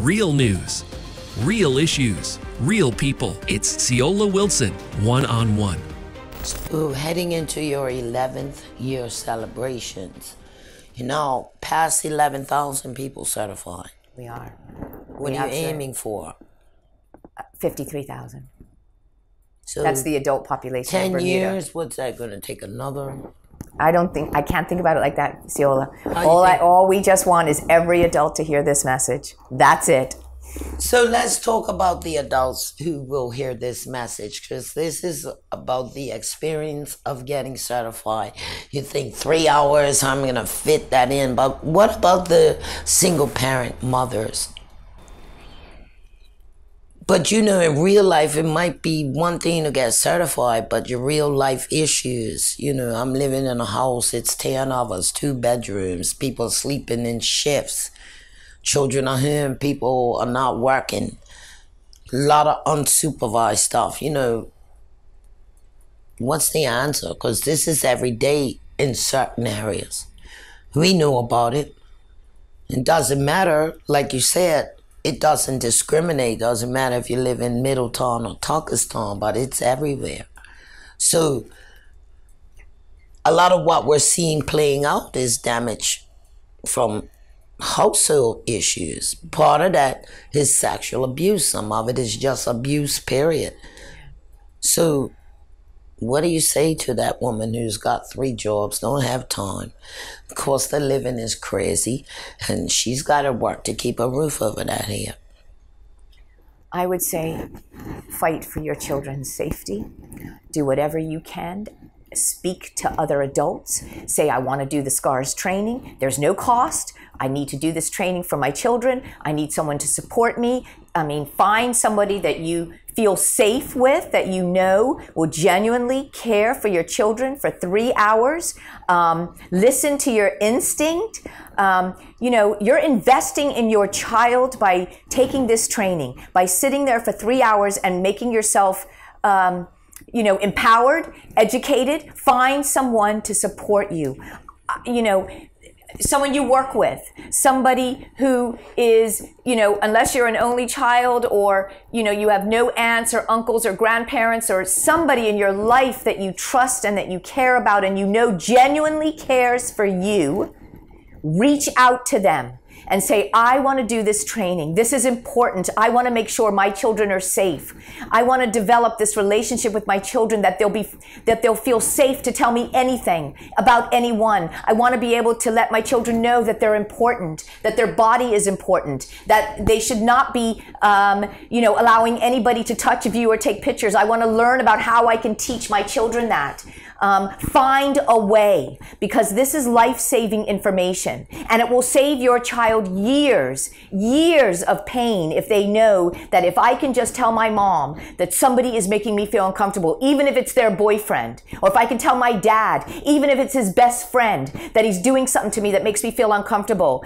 Real news, real issues, real people. It's Ceola Wilson, one-on-one. Ooh, heading into your 11th year celebrations, you know, past 11,000 people certified. We are. What are you aiming for? 53,000. So that's the adult population. 10 years, what's that going to take? Another? I can't think about it like that, Ceola. All we just want is every adult to hear this message. That's it. So let's talk about the adults who will hear this message, because this is about the experience of getting certified. You think 3 hours, I'm going to fit that in. But what about the single parent mothers? But you know, in real life, it might be one thing to get certified, but your real life issues, you know, I'm living in a house, it's 10 of us, 2 bedrooms, people sleeping in shifts. Children are home, people are not working. A lot of unsupervised stuff, you know. What's the answer? Because this is every day in certain areas. We know about it. It doesn't matter, like you said, it doesn't discriminate. It doesn't matter if you live in Middletown or Tuckerstown, but it's everywhere. So a lot of what we're seeing playing out is damage from household issues. Part of that is sexual abuse. Some of it is just abuse, period. So what do you say to that woman who's got 3 jobs, don't have time? Of course, the living is crazy, and she's got to work to keep a roof over that head. I would say fight for your children's safety. Do whatever you can. Speak to other adults. Say, I want to do the SCARS training. There's no cost. I need to do this training for my children. I need someone to support me. I mean, find somebody that you feel safe with, that you know will genuinely care for your children for 3 hours. Listen to your instinct. You know, you're investing in your child by taking this training, by sitting there for 3 hours and making yourself you know, empowered, educated. Find someone to support you. You know, someone you work with, somebody who is, you know, unless you're an only child or, you know, you have no aunts or uncles or grandparents or somebody in your life that you trust and that you care about and you know genuinely cares for you, reach out to them and say, I want to do this training. This is important. I want to make sure my children are safe. I want to develop this relationship with my children that they'll feel safe to tell me anything about anyone. I want to be able to let my children know that they're important, that their body is important, that they should not be, you know, allowing anybody to touch, view, or take pictures. I want to learn about how I can teach my children that. Find a way, because this is life-saving information, and it will save your child years of pain if they know that if I can just tell my mom that somebody is making me feel uncomfortable, even if it's their boyfriend, or if I can tell my dad, even if it's his best friend, that he's doing something to me that makes me feel uncomfortable.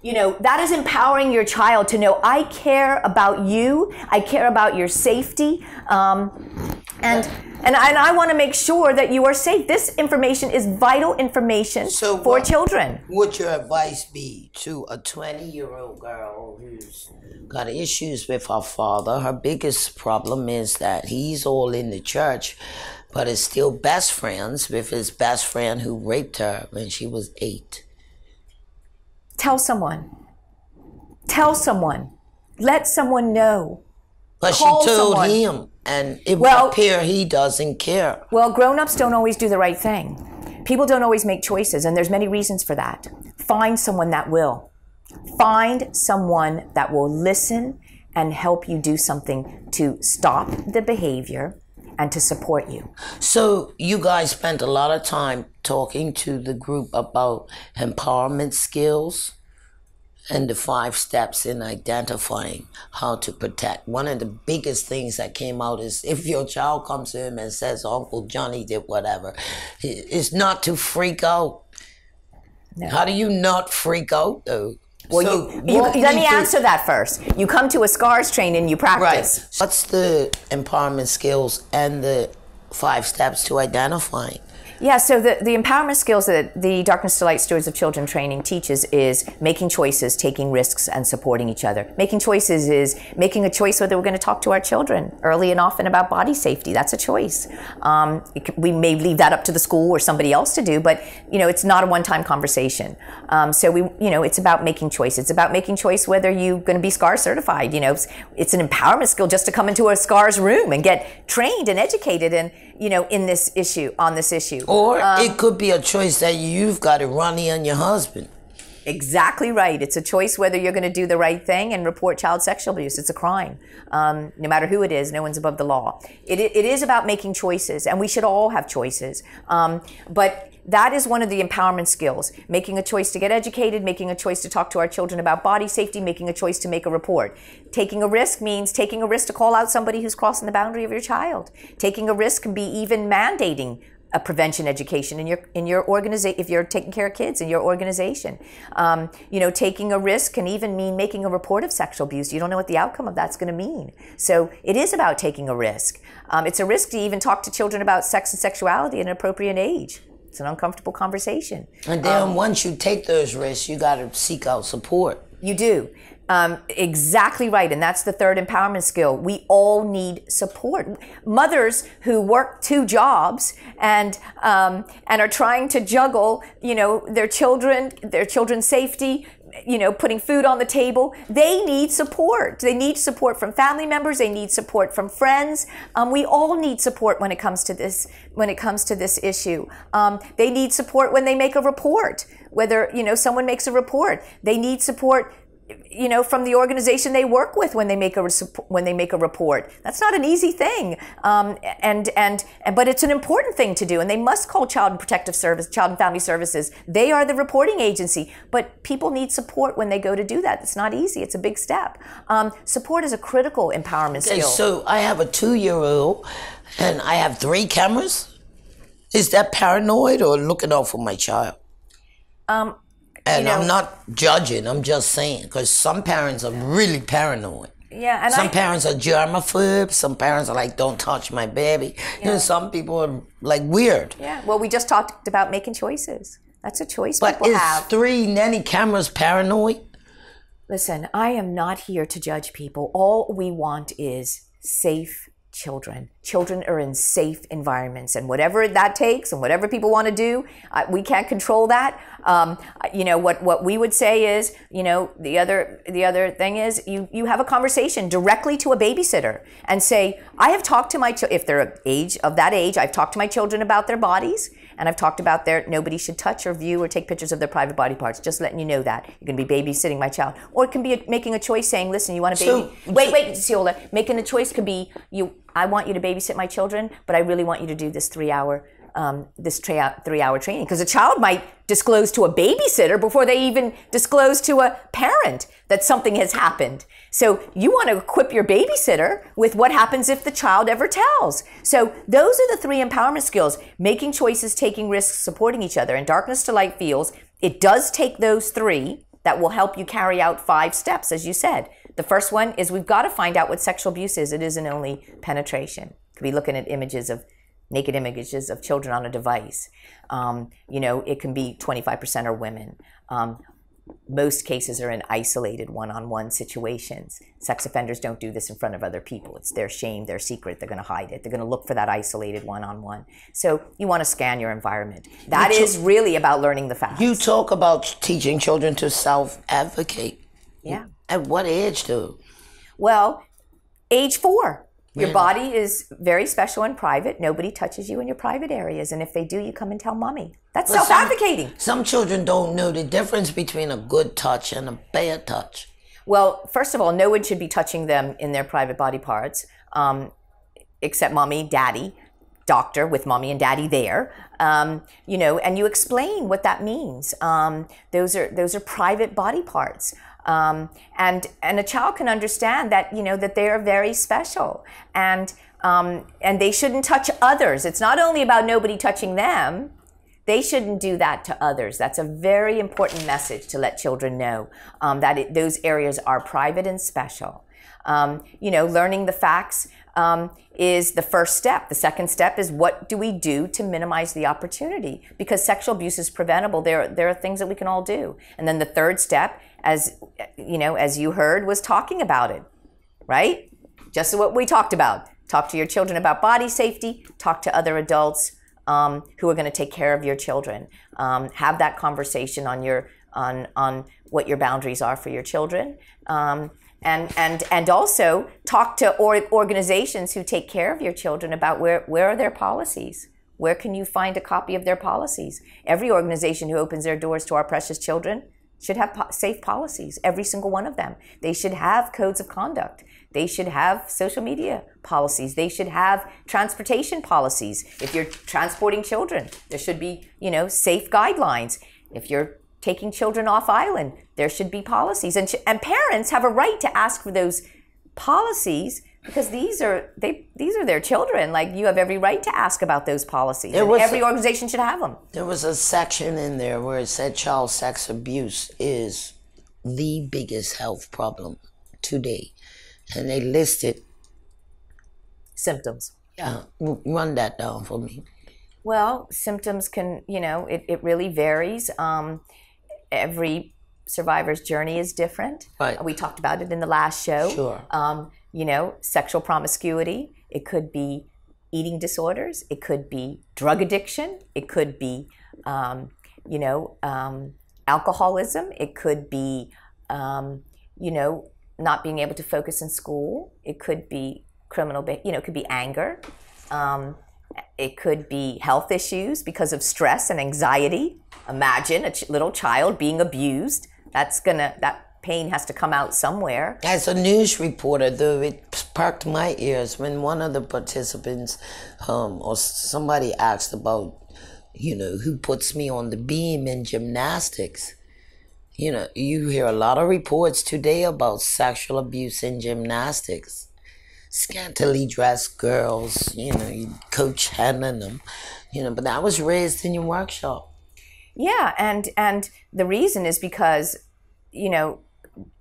You know, that is empowering your child to know, I care about you, I care about your safety, and I want to make sure that you are safe. This information is vital information for children. Would your advice be to a 20-year-old girl who's got issues with her father? Her biggest problem is that he's all in the church, but is still best friends with his best friend who raped her when she was 8. Tell someone. Tell someone. Let someone know. But she told him, and it would appear he doesn't care. Well, grown-ups don't always do the right thing. People don't always make choices, and there's many reasons for that. Find someone that will. Find someone that will listen and help you do something to stop the behavior and to support you. So you guys spent a lot of time talking to the group about empowerment skills and the 5 steps in identifying how to protect. One of the biggest things that came out is if your child comes to him and says, Uncle Johnny did whatever, it's not to freak out. No. How do you not freak out, though? Well, so let me answer that first. You come to a SCARS training and you practice. Right. What's the empowerment skills and the 5 steps to identifying? Yeah, so the empowerment skills that the Darkness to Light Stewards of Children training teaches is making choices, taking risks, and supporting each other. Making choices is making a choice whether we're going to talk to our children early and often about body safety. That's a choice. We may leave that up to the school or somebody else to do, but you know, it's not a one-time conversation. It's about making choice. It's about making choice whether you're going to be SCARS certified. You know, it's an empowerment skill just to come into a SCARS room and get trained and educated and in this issue, on this issue. Or it could be a choice that you've got to Ronnie on your husband. Exactly right. It's a choice whether you're going to do the right thing and report child sexual abuse. It's a crime. No matter who it is, no one's above the law. It is about making choices, and we should all have choices. But that is one of the empowerment skills, making a choice to get educated, making a choice to talk to our children about body safety, making a choice to make a report. Taking a risk means taking a risk to call out somebody who's crossing the boundary of your child. Taking a risk can be even mandating a prevention education in your organization, if you're taking care of kids in your organization. Taking a risk can even mean making a report of sexual abuse. You don't know what the outcome of that's going to mean. So it is about taking a risk. It's a risk to even talk to children about sex and sexuality at an appropriate age. It's an uncomfortable conversation. And then once you take those risks, you got to seek out support. You do. Exactly right, and that's the third empowerment skill. We all need support. Mothers who work two jobs and are trying to juggle, their children's safety, putting food on the table. They need support. They need support from family members. They need support from friends. We all need support when it comes to this. When it comes to this issue, they need support when they make a report. Whether someone makes a report, they need support. From the organization they work with when they make a report. That's not an easy thing, but it's an important thing to do, and they must call Child and Protective Service, Child and Family Services. They are the reporting agency, but people need support when they go to do that. It's not easy. It's a big step. Support is a critical empowerment skill. So I have a 2-year-old, and I have 3 cameras. Is that paranoid or looking out for my child? I'm not judging, I'm just saying, because some parents are really paranoid. Yeah, and some parents are germaphobes, some parents are like, don't touch my baby. Yeah. Some people are like weird. Yeah, well, we just talked about making choices. That's a choice people have. But is 3 nanny cameras paranoid? Listen, I am not here to judge people. All we want is safe children. Children are in safe environments, and whatever that takes and whatever people want to do, we can't control that. What we would say is, the other thing is you have a conversation directly to a babysitter and say, I have talked to my children, if they're of that age, I've talked to my children about their bodies, and I've talked about nobody should touch or view or take pictures of their private body parts. Just letting you know that. You're going to be babysitting my child. Or it can be making a choice saying, listen, you want a baby? Wait, Ceola, making a choice could be, I want you to babysit my children, but I really want you to do this 3-hour training, because a child might disclose to a babysitter before they even disclose to a parent that something has happened. So you want to equip your babysitter with what happens if the child ever tells. So those are the 3 empowerment skills: making choices, taking risks, supporting each other. And Darkness to Light feels it does take those 3 that will help you carry out 5 steps, as you said. The first one is we've got to find out what sexual abuse is. It isn't only penetration. It could be looking at naked images of children on a device. It can be 25% are women. Most cases are in isolated one-on-one situations. Sex offenders don't do this in front of other people. It's their shame, their secret. They're going to hide it. They're going to look for that isolated one-on-one. So you want to scan your environment. That is really about learning the facts. You talk about teaching children to self-advocate. Yeah. At what age, though? Well, age 4. Your body is very special and private. Nobody touches you in your private areas. And if they do, you come and tell mommy. That's self-advocating. Some children don't know the difference between a good touch and a bad touch. Well, first of all, no one should be touching them in their private body parts, except mommy, daddy, doctor, with mommy and daddy there. And you explain what that means. Those are private body parts. And a child can understand that, that they are very special, and they shouldn't touch others. It's not only about nobody touching them. They shouldn't do that to others. That's a very important message to let children know that those areas are private and special. You know, learning the facts is the first step. The second step is, what do we do to minimize the opportunity? Because sexual abuse is preventable. There are things that we can all do. And then the third step, as you heard, was talking about it, right? Just what we talked about. Talk to your children about body safety. Talk to other adults who are going to take care of your children. Have that conversation on what your boundaries are for your children. And also talk to organizations who take care of your children about where are their policies? Where can you find a copy of their policies? Every organization who opens their doors to our precious children should have safe policies, every single one of them. They should have codes of conduct. They should have social media policies. They should have transportation policies. If you're transporting children, there should be, you know, safe guidelines. If you're taking children off island, there should be policies. And parents have a right to ask for those policies, because these are their children. Like, you have every right to ask about those policies. Every organization should have them. There was a section in there where it said child sex abuse is the biggest health problem today. And they listed symptoms. Yeah, run that down for me. Well, symptoms can, you know, it really varies. Every survivor's journey is different. Right. We talked about it in the last show. Sure. You know, sexual promiscuity. It could be eating disorders. It could be drug addiction. It could be, you know, alcoholism. It could be, you know, not being able to focus in school. It could be criminal, you know, it could be anger. It could be health issues because of stress and anxiety. Imagine a little child being abused. That pain has to come out somewhere. As a news reporter, though, it sparked my ears when one of the participants or somebody asked about, you know, who puts me on the beam in gymnastics. You know, you hear a lot of reports today about sexual abuse in gymnastics. Scantily dressed girls, you know, you coach handling them, you know, but I was raised in your workshop. Yeah, and the reason is because, you know,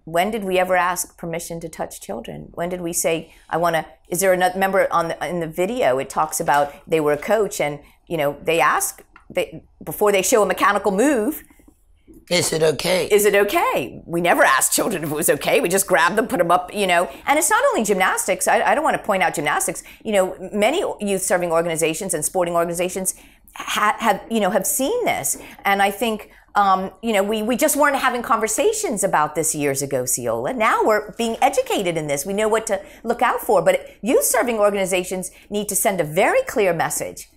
when did we ever ask permission to touch children? When did we say, I want to, is there another, remember in the video, it talks about they were a coach and, you know, they ask, before they show a mechanical move, is it okay? Is it okay? We never asked children if it was okay. We just grabbed them, put them up, you know. And it's not only gymnastics. I don't want to point out gymnastics. You know, many youth serving organizations and sporting organizations have seen this. And I think, you know, we just weren't having conversations about this years ago, Ceola. Now we're being educated in this. We know what to look out for. But youth serving organizations need to send a very clear message.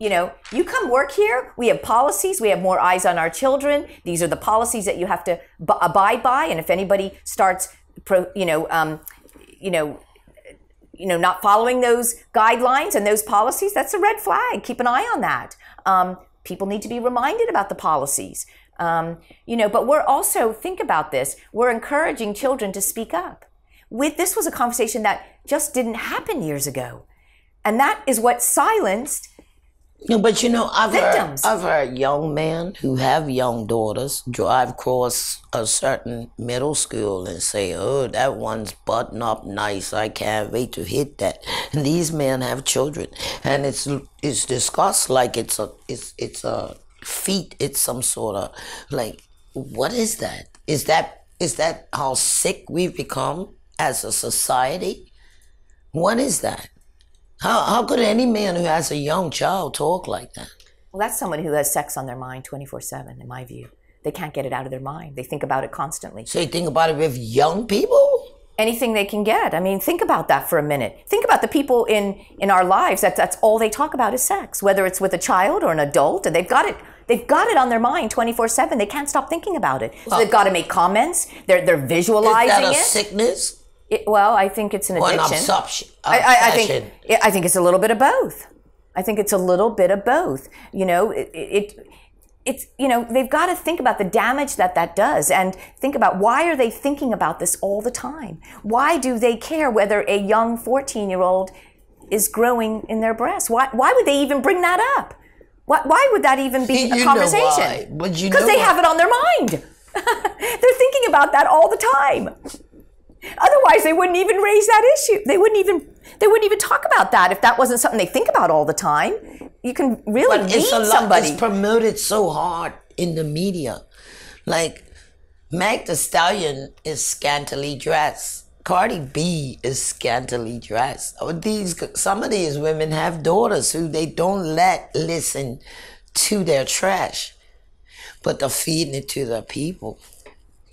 You know, you come work here, we have policies, we have more eyes on our children. These are the policies that you have to abide by. And if anybody starts, not following those guidelines and those policies, that's a red flag. Keep an eye on that. People need to be reminded about the policies. You know, but we're also, think about this, we're encouraging children to speak up. This was a conversation that just didn't happen years ago. And that is what silenced. No, but you know, I've heard young men who have young daughters drive across a certain middle school and say, oh, that one's button up nice. I can't wait to hit that. And these men have children. And it's discussed like it's a feat. It's some sort of like, what is that? Is that how sick we've become as a society? What is that? How could any man who has a young child talk like that? Well, that's someone who has sex on their mind 24/7, in my view. They can't get it out of their mind. They think about it constantly. So you think about it with young people? Anything they can get. I mean, think about that for a minute. Think about the people in our lives that's all they talk about is sex, whether it's with a child or an adult, and they've got it on their mind 24/7. They can't stop thinking about it. So they've got to make comments. They're visualizing it. Is that a sickness? Well, I think it's an addiction. Or an obsession. I think it's a little bit of both. I think it's a little bit of both. You know, it's you know, they've got to think about the damage that does, and think about, why are they thinking about this all the time? Why do they care whether a young 14-year-old is growing in their breast? Why would they even bring that up? Why would that even be a conversation? Because they have it on their mind. They're thinking about that all the time. Otherwise, they wouldn't even raise that issue. They wouldn't even talk about that if that wasn't something they think about all the time. You can really read somebody. It's promoted so hard in the media. Like, Meg Thee Stallion is scantily dressed. Cardi B is scantily dressed. Some of these women have daughters who they don't let listen to their trash, but they're feeding it to their people.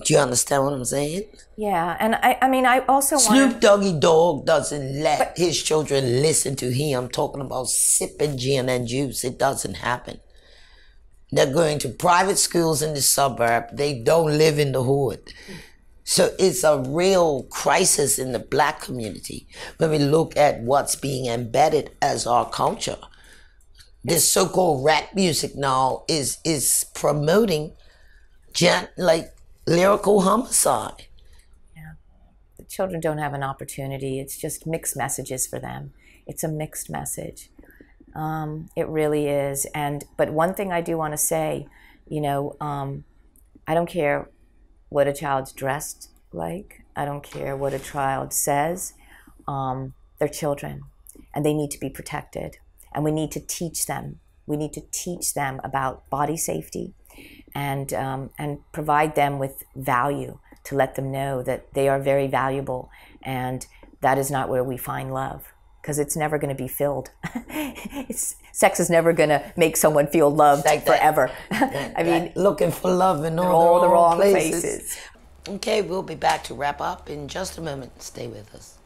Do you understand what I'm saying? Yeah, and I mean, I also want Snoop Doggy Dogg doesn't let his children listen to him. I'm talking about sipping gin and juice. It doesn't happen. They're going to private schools in the suburb. They don't live in the hood. So it's a real crisis in the Black community when we look at what's being embedded as our culture. This so-called rap music now is promoting like lyrical homicide. Yeah, the children don't have an opportunity. It's just mixed messages for them. It's a mixed message. It really is. But one thing I do want to say, you know, I don't care what a child's dressed like. I don't care what a child says. They're children, and they need to be protected. And we need to teach them. We need to teach them about body safety, and provide them with value, to let them know that they are very valuable, and that is not where we find love, because it's never going to be filled. Sex is never going to make someone feel loved forever. I mean, looking for love in all the wrong places. Okay, we'll be back to wrap up in just a moment. Stay with us.